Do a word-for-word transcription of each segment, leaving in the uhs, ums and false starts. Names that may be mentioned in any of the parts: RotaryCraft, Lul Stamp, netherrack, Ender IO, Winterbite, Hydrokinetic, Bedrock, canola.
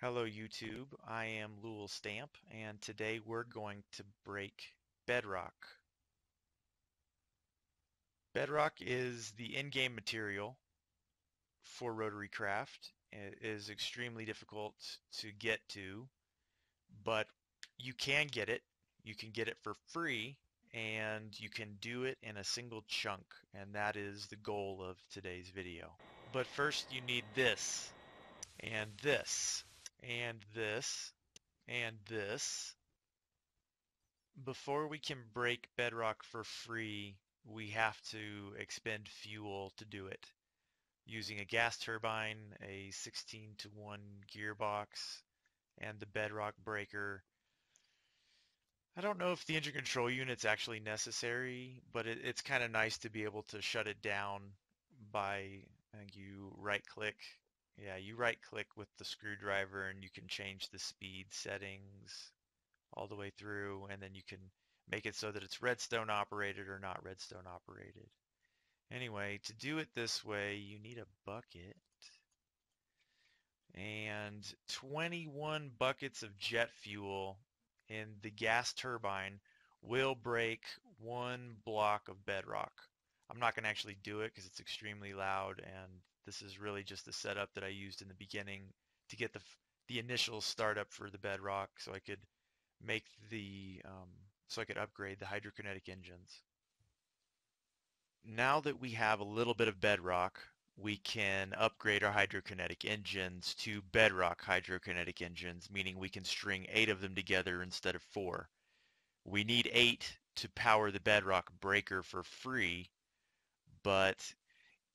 Hello YouTube, I am Lul Stamp, and today we're going to break Bedrock. Bedrock is the in-game material for RotaryCraft. It is extremely difficult to get to, but you can get it. You can get it for free, and you can do it in a single chunk, and that is the goal of today's video. But first you need this, and this. And this, and this. Before we can break Bedrock for free, we have to expend fuel to do it. Using a gas turbine, a sixteen to one gearbox, and the Bedrock breaker. I don't know if the engine control unit's actually necessary, but it, it's kind of nice to be able to shut it down by, I think you right click. Yeah, you right-click with the screwdriver and you can change the speed settings all the way through, and then you can make it so that it's redstone operated or not redstone operated. Anyway, to do it this way, you need a bucket and twenty-one buckets of jet fuel in the gas turbine will break one block of bedrock. I'm not going to actually do it because it's extremely loud, and this is really just the setup that I used in the beginning to get the the initial startup for the bedrock, so I could make the um, so I could upgrade the hydrokinetic engines. Now that we have a little bit of bedrock, we can upgrade our hydrokinetic engines to bedrock hydrokinetic engines, meaning we can string eight of them together instead of four. We need eight to power the bedrock breaker for free, but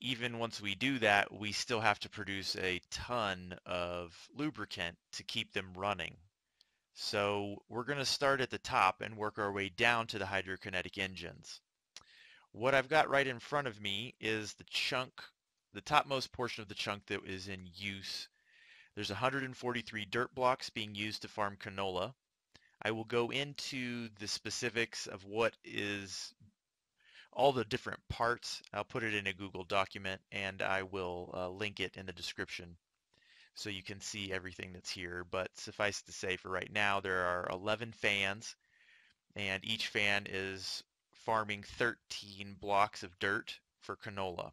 even once we do that, we still have to produce a ton of lubricant to keep them running. So we're going to start at the top and work our way down to the hydrokinetic engines. What I've got right in front of me is the chunk, the topmost portion of the chunk that is in use. There's one hundred forty-three dirt blocks being used to farm canola. I will go into the specifics of what is all the different parts. I'll put it in a Google document, and I will uh, link it in the description so you can see everything that's here. But suffice to say, for right now, there are eleven fans, and each fan is farming thirteen blocks of dirt for canola.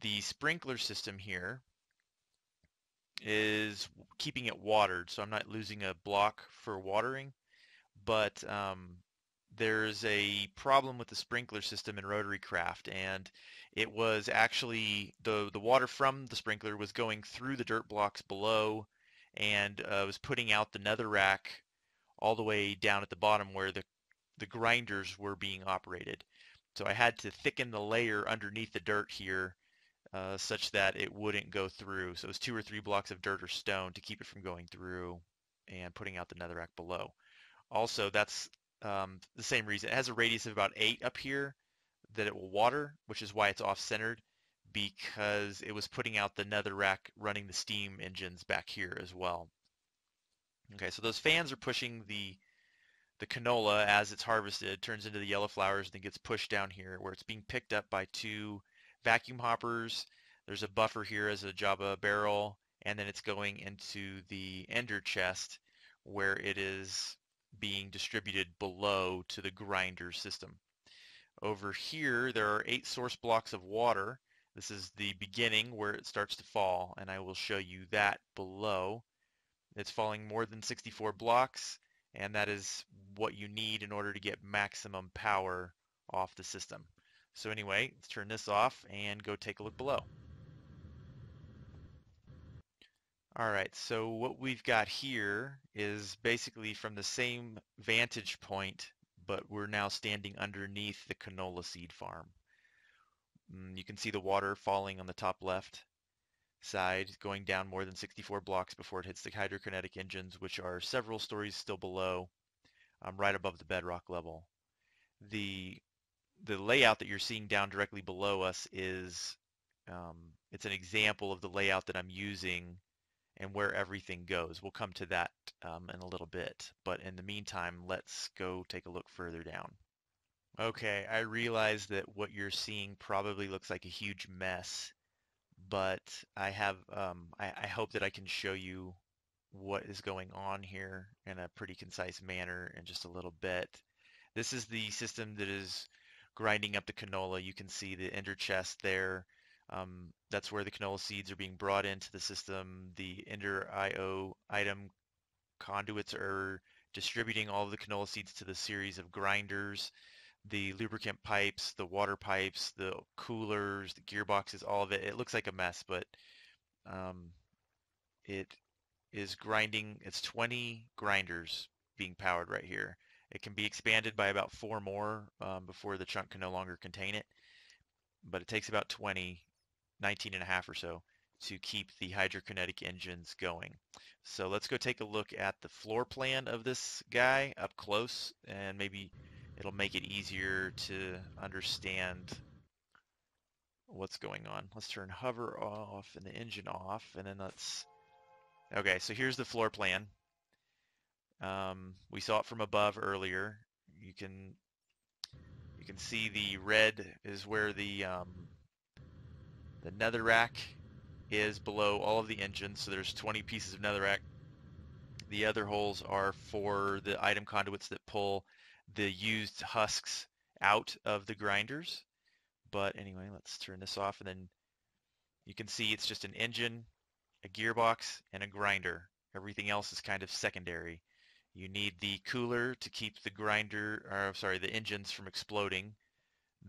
The sprinkler system here is keeping it watered, so I'm not losing a block for watering, but um, there's a problem with the sprinkler system in RotaryCraft, and it was actually the the water from the sprinkler was going through the dirt blocks below, and uh, was putting out the netherrack all the way down at the bottom where the the grinders were being operated. So I had to thicken the layer underneath the dirt here, uh, such that it wouldn't go through. So it was two or three blocks of dirt or stone to keep it from going through and putting out the netherrack below. Also, that's Um, the same reason. It has a radius of about eight up here that it will water, which is why it's off-centered, because it was putting out the netherrack running the steam engines back here as well. Okay, so those fans are pushing the the canola as it's harvested. It turns into the yellow flowers and then gets pushed down here where it's being picked up by two vacuum hoppers. There's a buffer here as a Java barrel, and then it's going into the ender chest where it is being distributed below to the grinder system. Over here there are eight source blocks of water. This is the beginning where it starts to fall, and I will show you that below. It's falling more than sixty-four blocks, and that is what you need in order to get maximum power off the system. So anyway, let's turn this off and go take a look below. Alright, so what we've got here is basically from the same vantage point, but we're now standing underneath the canola seed farm. You can see the water falling on the top left side, going down more than sixty-four blocks before it hits the hydrokinetic engines, which are several stories still below, um, right above the bedrock level. The, the layout that you're seeing down directly below us is, um, it's an example of the layout that I'm using and where everything goes. We'll come to that um, in a little bit, but in the meantime, let's go take a look further down. Okay, I realize that what you're seeing probably looks like a huge mess, but I have, um, I, I hope that I can show you what is going on here in a pretty concise manner in just a little bit. This is the system that is grinding up the canola. You can see the ender chest there. Um, that's where the canola seeds are being brought into the system. The ender I O item conduits are distributing all of the canola seeds to the series of grinders. The lubricant pipes, the water pipes, the coolers, the gearboxes, all of it. It looks like a mess, but um, it is grinding. It's twenty grinders being powered right here. It can be expanded by about four more um, before the chunk can no longer contain it, but it takes about twenty, nineteen and a half or so to keep the hydrokinetic engines going. So let's go take a look at the floor plan of this guy up close, and maybe it'll make it easier to understand what's going on. Let's turn hover off and the engine off, and then let's... Okay, so here's the floor plan. Um, we saw it from above earlier. You can you can see the red is where the um, the netherrack is below all of the engines. So there's twenty pieces of netherrack. The other holes are for the item conduits that pull the used husks out of the grinders. But anyway, let's turn this off, and then you can see it's just an engine, a gearbox, and a grinder. Everything else is kind of secondary. You need the cooler to keep the grinder, or sorry, the engines from exploding.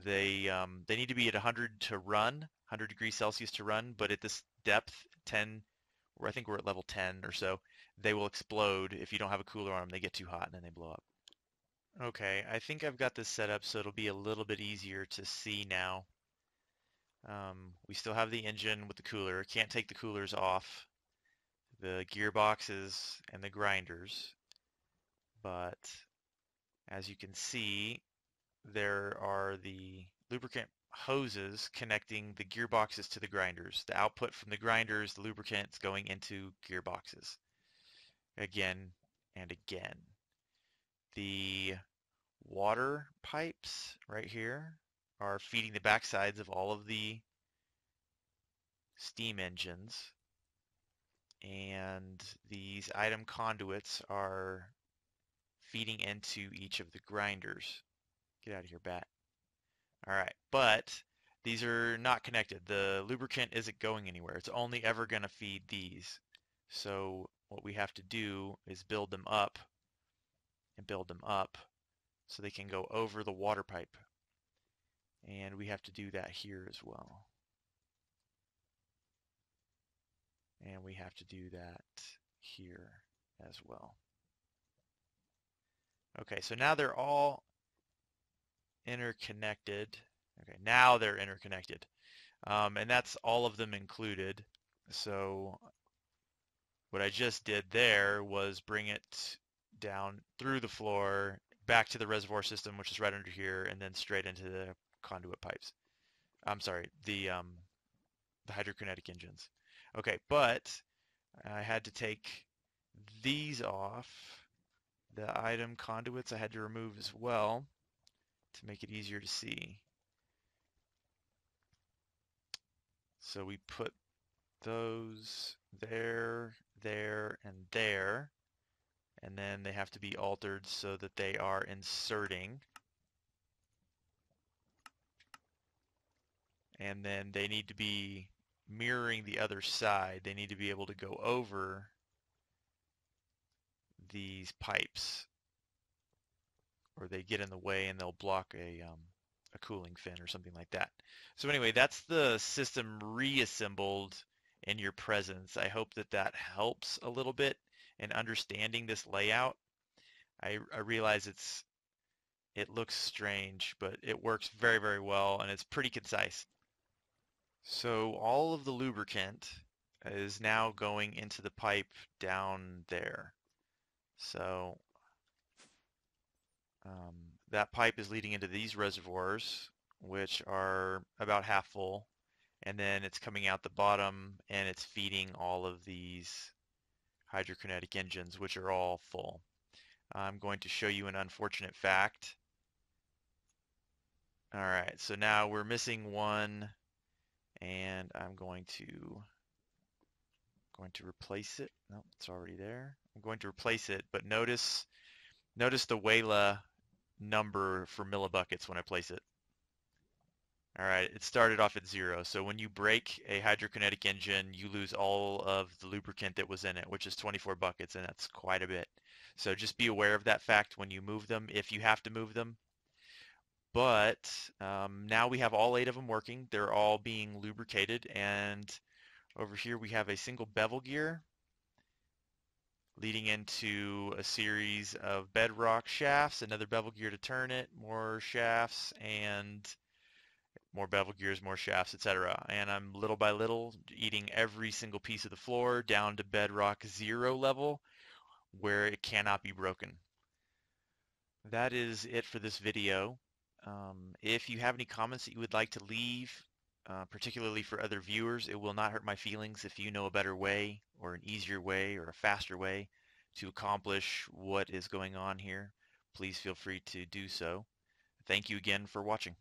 They um, they need to be at one hundred to run, one hundred degrees Celsius to run, but at this depth, ten, or I think we're at level ten or so, they will explode if you don't have a cooler on them. They get too hot and then they blow up. Okay, I think I've got this set up so it'll be a little bit easier to see now. Um, we still have the engine with the cooler. Can't take the coolers off. The gearboxes and the grinders. But as you can see, there are the lubricant hoses connecting the gearboxes to the grinders. The output from the grinders, the lubricants going into gearboxes. Again and again. The water pipes right here are feeding the backsides of all of the steam engines, and these item conduits are feeding into each of the grinders. Get out of here, bat. Alright, but these are not connected. The lubricant isn't going anywhere. It's only ever going to feed these. So what we have to do is build them up and build them up so they can go over the water pipe. And we have to do that here as well. And we have to do that here as well. Okay, so now they're all interconnected. Okay, now they're interconnected. Um, and that's all of them included. So what I just did there was bring it down through the floor, back to the reservoir system, which is right under here, and then straight into the conduit pipes. I'm sorry, the um, the hydrokinetic engines. Okay, but I had to take these off. The item conduits I had to remove as well to make it easier to see. So we put those there, there, and there, and then they have to be altered so that they are inserting. And then they need to be mirroring the other side. They need to be able to go over these pipes, or they get in the way and they'll block a, um, a cooling fin or something like that. So anyway, that's the system reassembled in your presence. I hope that that helps a little bit in understanding this layout. I, I realize it's it looks strange, but it works very, very well, and it's pretty concise. So all of the lubricant is now going into the pipe down there. So um, that pipe is leading into these reservoirs, which are about half full, and then it's coming out the bottom and it's feeding all of these hydrokinetic engines, which are all full. I'm going to show you an unfortunate fact. All right, so now we're missing one. And I'm going to Going to replace it. No, it's already there. I'm going to replace it, but notice notice the Wayla number for millibuckets when I place it. All right, it started off at zero. So when you break a hydrokinetic engine, you lose all of the lubricant that was in it, which is twenty-four buckets, and that's quite a bit. So just be aware of that fact when you move them, if you have to move them. But um, now we have all eight of them working. They're all being lubricated. And over here we have a single bevel gear leading into a series of bedrock shafts, another bevel gear to turn it, more shafts, and more bevel gears, more shafts, et cetera. And I'm little by little eating every single piece of the floor down to bedrock zero level, where it cannot be broken. That is it for this video. Um, if you have any comments that you would like to leave, uh, particularly for other viewers, it will not hurt my feelings if you know a better way or an easier way or a faster way to accomplish what is going on here. Please feel free to do so. Thank you again for watching.